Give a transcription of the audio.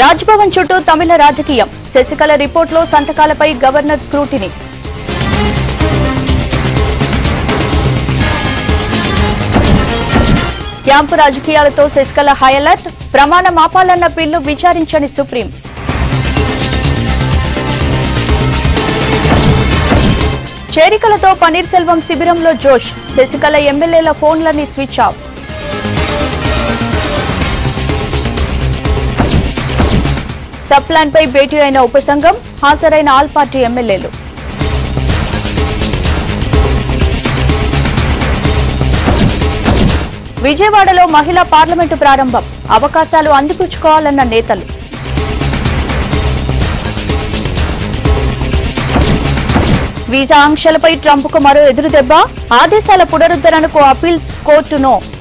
Rajbhavan Chuttu Tamil Rajakiyam, Sasikala report lo Santakalapai Governor scrutiny. Camp Rajakiyalato Sasikala high alert, Pramana Mapalanna Billu Vicharinchani Supreme. Cherikalato Pannerselvam Sibiramlo Josh, Sasikala MLAla phone lani switch off. Sub-Plan pai beti aina Upasangam, Hazaraina all party MLAlu. Vijaywadalo Mahila Parliament Prarambham, Avakasalu Andipuchukovalanna Netalu. Visa Ankshalapai Trump ku maro eduru debba, Adeshala Punaruddharanaku Appeals Court no.